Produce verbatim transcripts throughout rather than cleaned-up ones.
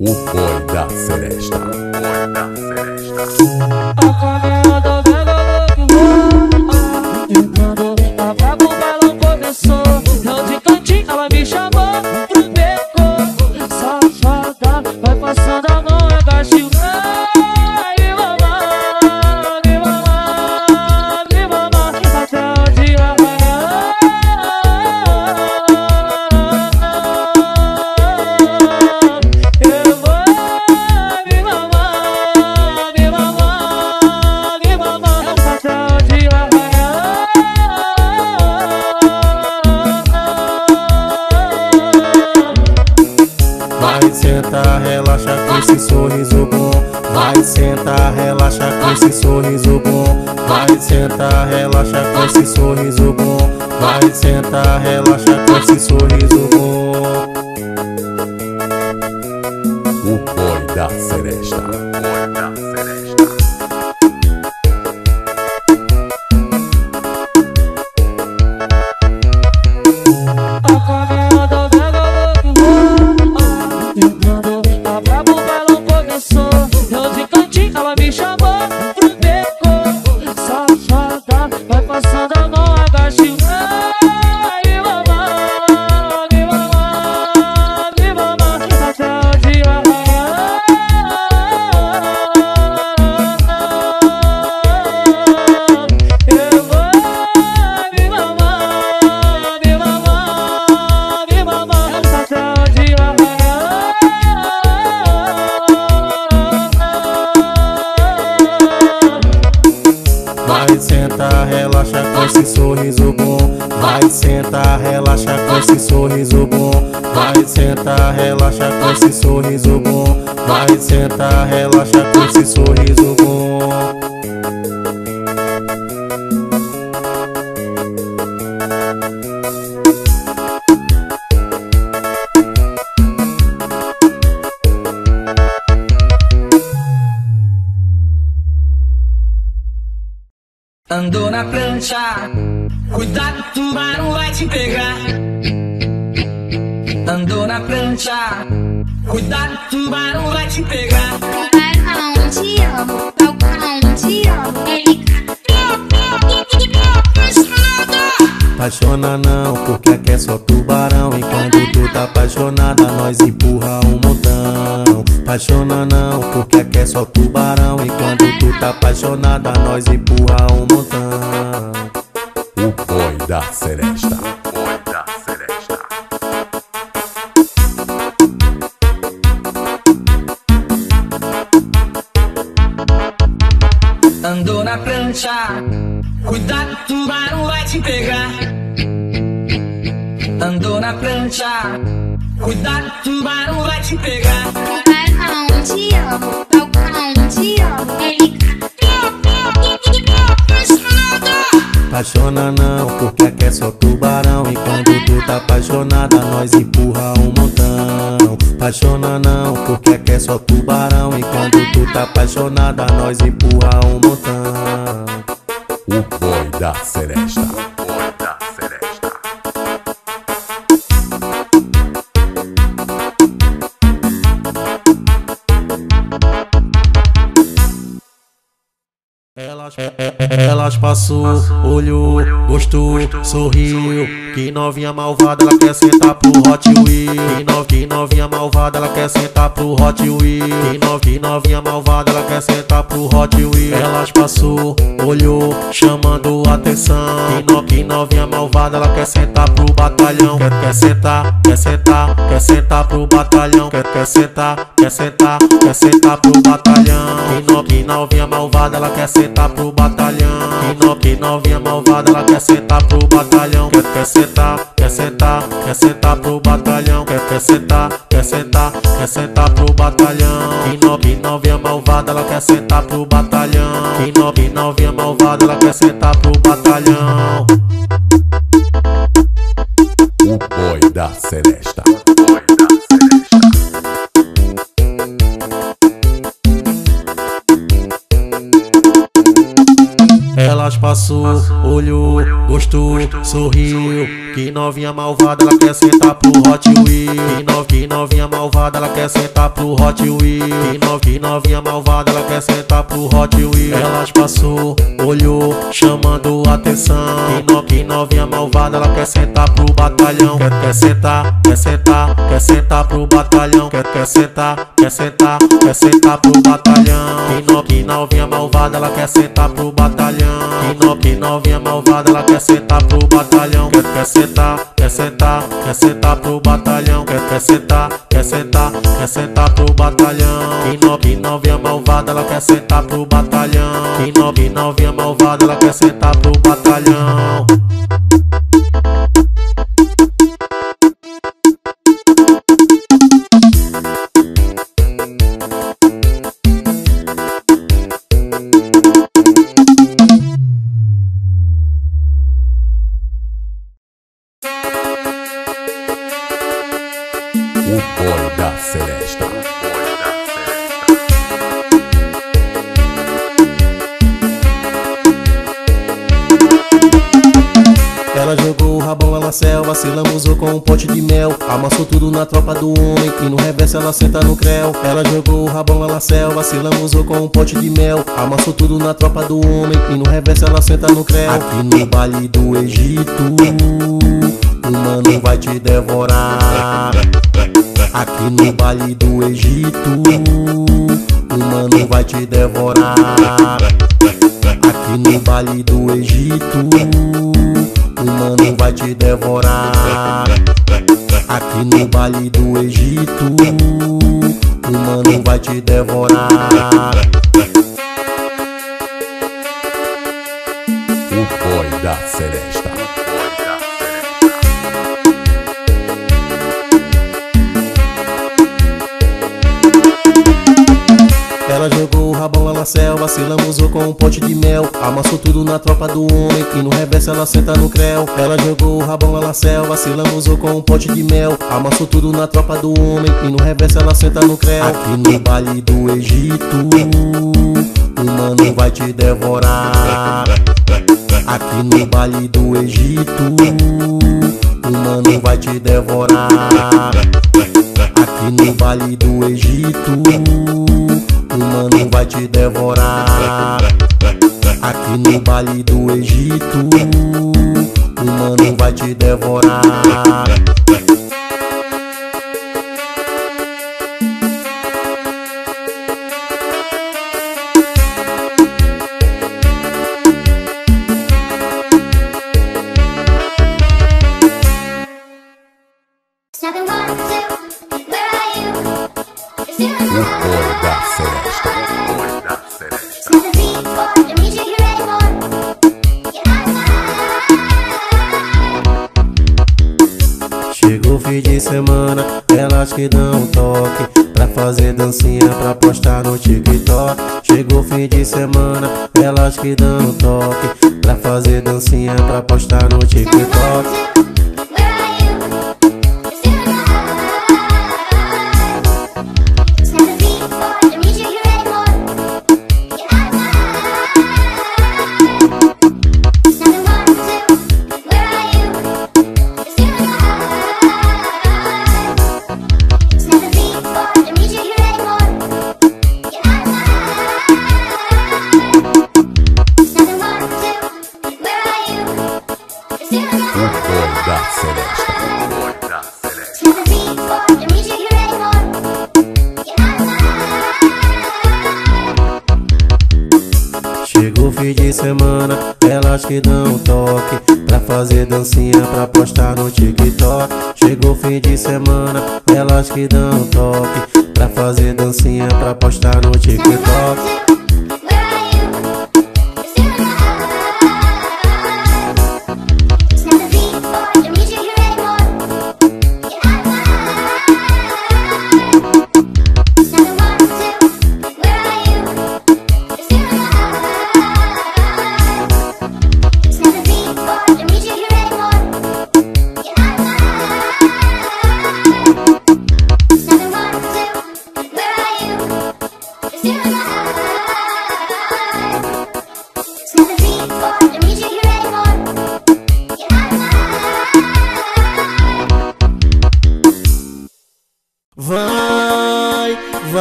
O boy da Seresta. Boy da Seresta. Vai sentar, relaxa com esse sorriso bom. Vai sentar, relaxa com esse sorriso bom. Vai sentar, relaxa com esse sorriso bom. Vai sentar, relaxa com esse sorriso bom. O boy da Seresta. Boy da Seresta. Vai sentar, relaxa com esse sorriso bom. Vai sentar, relaxa com esse sorriso bom. Vai sentar, relaxa com esse sorriso bom. Vai sentar, relaxa com esse sorriso bom. Andou na prancha, cuidado, o tubarão vai te pegar. Andou na prancha, cuidado, o tubarão vai te pegar. Tubarão, te amo, tubarão, te amo. Ele apaixona não, porque aqui é só tubarão. E quando tu tá apaixonada, nós empurra um montão. Apaixona não, porque aqui é só tubarão. E quando tu tá apaixonada, nós empurra um montão. O boy da Seresta. Boy da Seresta. Andou na prancha, cuidado, o tubarão vai te pegar. Andou na prancha, cuidado, o tubarão vai te pegar. Tubarão, te amo, tubarão, te amo. Ele apaixona não, porque aqui é só tubarão. E quando tu tá apaixonada, nós empurra um montão. Apaixona não, porque aqui é só tubarão. E quando tu tá apaixonada, nós empurra um montão. O boy da Seresta. O boy da Seresta. Elas, elas passou, olhou, gostou, sorriu. Que novinha malvada, ela quer sentar pro Hot Wheel. Que novinha malvada, ela quer sentar pro Hot Wheel. Que novinha malvada, ela quer sentar pro Hot Wheel. Elas passou, olhou, chamando atenção. Que novinha malvada, ela quer sentar pro batalhão. Quer, quer sentar, quer sentar, quer sentar pro batalhão. Quer, quer sentar, quer sentar, quer sentar pro batalhão. Que novinha malvada, ela quer sentar pro batalhão. Que novinha malvada, ela quer sentar pro batalhão. Quer, quer sentar, quer sentar, quer sentar pro batalhão. Quer, quer sentar, quer sentar, quer sentar pro batalhão. Que novinha malvada, ela quer sentar pro batalhão. Que novinha malvada, ela quer sentar pro batalhão. O boy da Seresta. Elas passou, olhou, gostou, sorriu. Que novinha malvada, ela quer sentar pro Hot Wheel. Que novinha malvada, ela quer sentar pro Hot Wheel. Que novinha malvada, ela quer sentar pro Hot Wheel. Elas passou, olhou, chamando atenção. Que novinha malvada, ela quer sentar pro batalhão. Quer, quer sentar, quer sentar, quer sentar pro batalhão. Quer, quer sentar, quer sentar, quer sentar pro batalhão. Que novinha malvada, ela quer sentar pro batalhão. Que novinha malvada, ela quer sentar pro batalhão. Quer, quer sentar, quer sentar, quer sentar pro batalhão. Quer, quer sentar, quer sentar, quer sentar pro batalhão. Que novinha malvada, ela quer sentar pro batalhão. Que novinha malvada, ela quer sentar pro batalhão. O boy da Seresta. Ela jogou o rabão lá na selva, se lambuzou com um pote de mel. Amassou tudo na tropa do homem, que no reverso ela senta no creu. Ela jogou o rabão lá na selva, se lambuzou com um pote de mel. Amassou tudo na tropa do homem, que no reverso ela senta no creu. Aqui no baile do Egito, o mano vai te devorar. Aqui no baile do Egito, o mano vai te devorar. Aqui no baile do Egito, o mano vai te devorar. Aqui no baile do Egito, o mano vai te devorar. O boy da Seresta. Ela jogou o rabão lá na selva, se lambuzou com um pote de mel. Amassou tudo na tropa do homem, que no reverso ela senta no creu. Ela jogou o rabão lá na selva, se lambuzou com um pote de mel. Amassou tudo na tropa do homem, que no reverso ela senta no creu. Aqui no baile do Egito, o mano vai te devorar. Aqui no baile do Egito, o mano vai te devorar. Aqui no baile do Egito, o mano vai te devorar. Aqui no baile do Egito, o mano vai te devorar. Chegou o fim de semana, elas que dão um toque pra fazer dancinha pra postar no TikTok. Chegou o fim de semana, elas que dão um toque pra fazer dancinha pra postar no TikTok. Chegou o fim de semana, elas que dão um toque pra fazer dancinha pra postar no TikTok. Chegou o fim de semana, elas que dão um toque pra fazer dancinha pra postar no TikTok.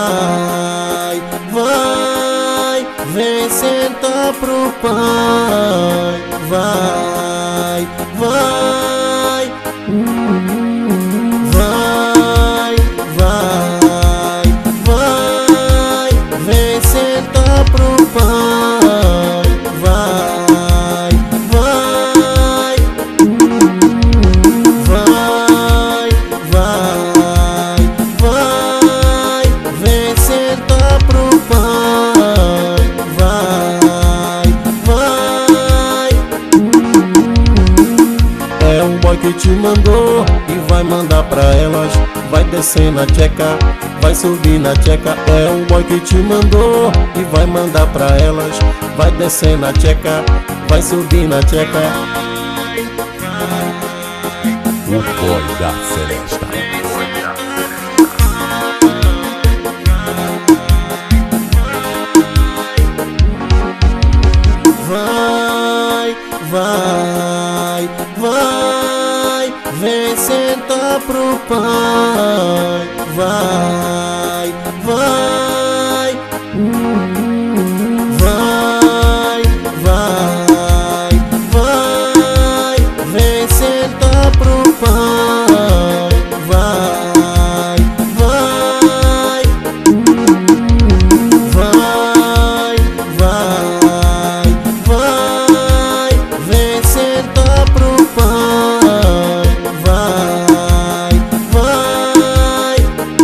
vai, vai, vem sentar pro pai, vai, vai, vai, vai, vai, vem sentar pro pai, vai, vai, vai, vai, vai, vem sentar pro pai, vai, vai. É o boy que te mandou e vai mandar pra elas. Vai descer na tcheca, vai subir na tcheca. É o boy que te mandou e vai mandar pra elas. Vai descer na tcheca, vai subir na tcheca. O boy da Seresta. Vai, vai, vai, vem sentar pro pai, vai, vai, vai, vai, vai, vem sentar pro pai, vai, vai, vai, vai, vai, vem sentar pro pai, vai, vai.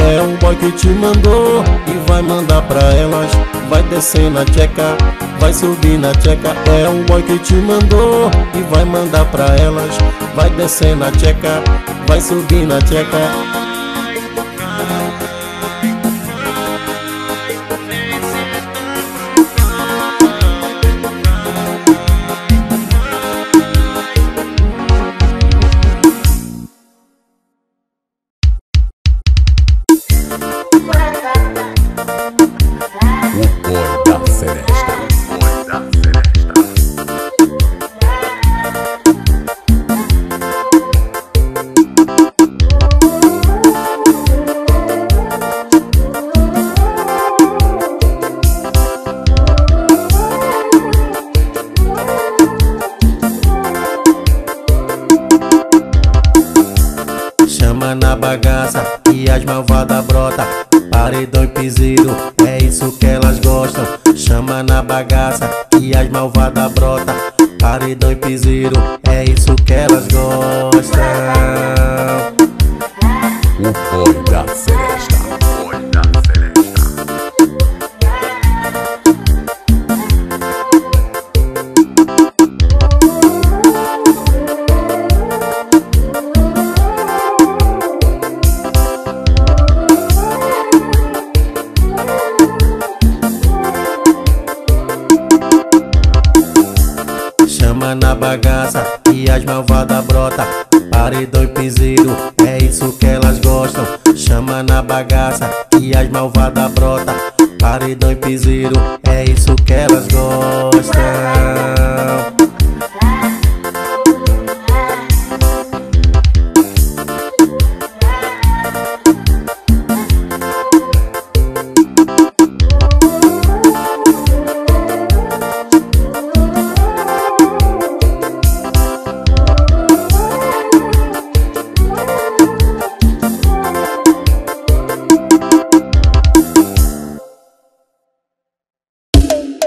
É o boy que te mandou e vai mandar pra elas. Vai descer na tcheca, vai subir na tcheca. É o boy que te mandou e vai mandar pra elas. Vai descer na tcheca, vai subir na tcheca. Na bagaça e as malvadas brota, paredão e piseiro, é isso que elas gostam. Chama na bagaça e as malvadas brota, paredão e piseiro, é isso que elas gostam. O boy da Seresta. O boy da na bagaça e as malvadas brota, paredão e piseiro, é isso que elas gostam. Chama na bagaça e as malvadas brota, paredão e piseiro, é isso que elas gostam.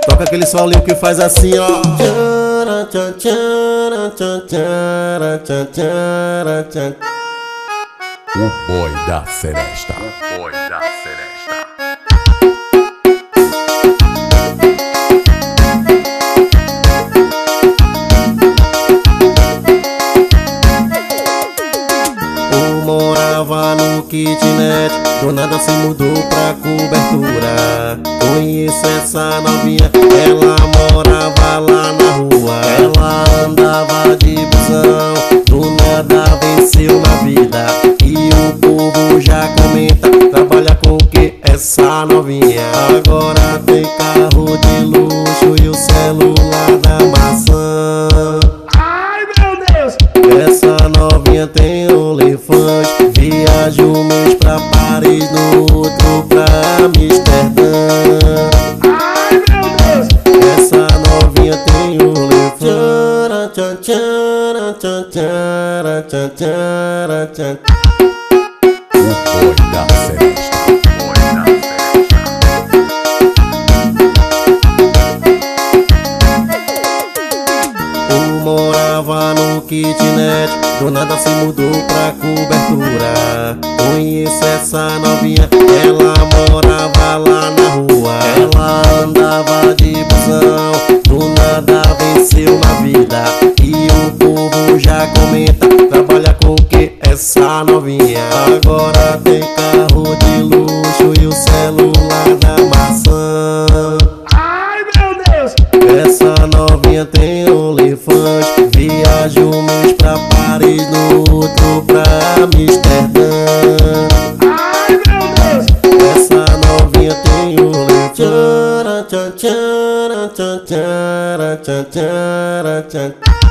Toca aquele solinho que faz assim, ó. O boy da Seresta. O boy da Seresta. Eu morava no kitnet, do nada se mudou pra cobertura. Conheço essa novinha, ela morava lá na rua. Ela andava de busão, do nada venceu na vida. E o povo já comenta, trabalha com o que essa novinha? Agora tem carro de luxo e o celular da maçã. Ai meu Deus! Essa novinha tem OnlyFans, viaja um mês pra Paris. Paris, no outro pra Amsterdã. Ai, meu Deus! Essa novinha tem um levão. Tchan, tchan, tchan, tchan, tchan, tchan, tchan. O boy da seresta. Eu morava no kitnet, do nada se mudou pra cobertura. Conheço essa novinha, ela morava lá na rua. Ela andava de busão, do nada venceu na vida. E o povo já comenta, trabalha com que essa novinha. Agora tem carro de luxo e o celular da maçã. Ai, meu Deus! Essa novinha tem OnlyFans. Viaja um mês pra Paris, no outro pra Amsterdã. Ai, meu Deus! Essa novinha tem OnlyFans. Tchan, tchan, tchan, tchan, tchan, tchan, tchan.